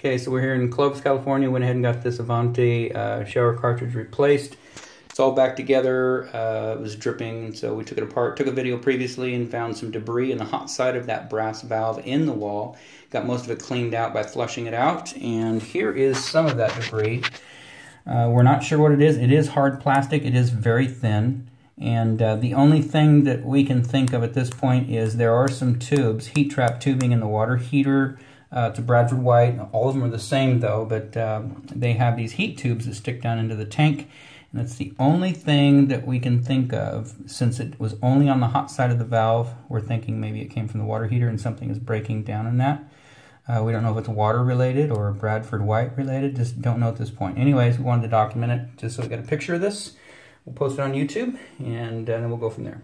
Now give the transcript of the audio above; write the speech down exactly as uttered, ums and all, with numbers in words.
Okay, so we're here in Clovis, California. Went ahead and got this Avanti uh, shower cartridge replaced. It's all back together. Uh, it was dripping, so we took it apart. Took a video previously and found some debris in the hot side of that brass valve in the wall. Got most of it cleaned out by flushing it out. And here is some of that debris. Uh, we're not sure what it is. It is hard plastic. It is very thin. And uh, the only thing that we can think of at this point is there are some tubes, heat trap tubing in the water heater. Uh, it's a Bradford White. All of them are the same though, but uh, they have these heat tubes that stick down into the tank. And that's the only thing that we can think of. Since it was only on the hot side of the valve, we're thinking maybe it came from the water heater and something is breaking down in that. Uh, we don't know if it's water related or Bradford White related. Just don't know at this point. Anyways, we wanted to document it just so we got a picture of this. We'll post it on YouTube and uh, then we'll go from there.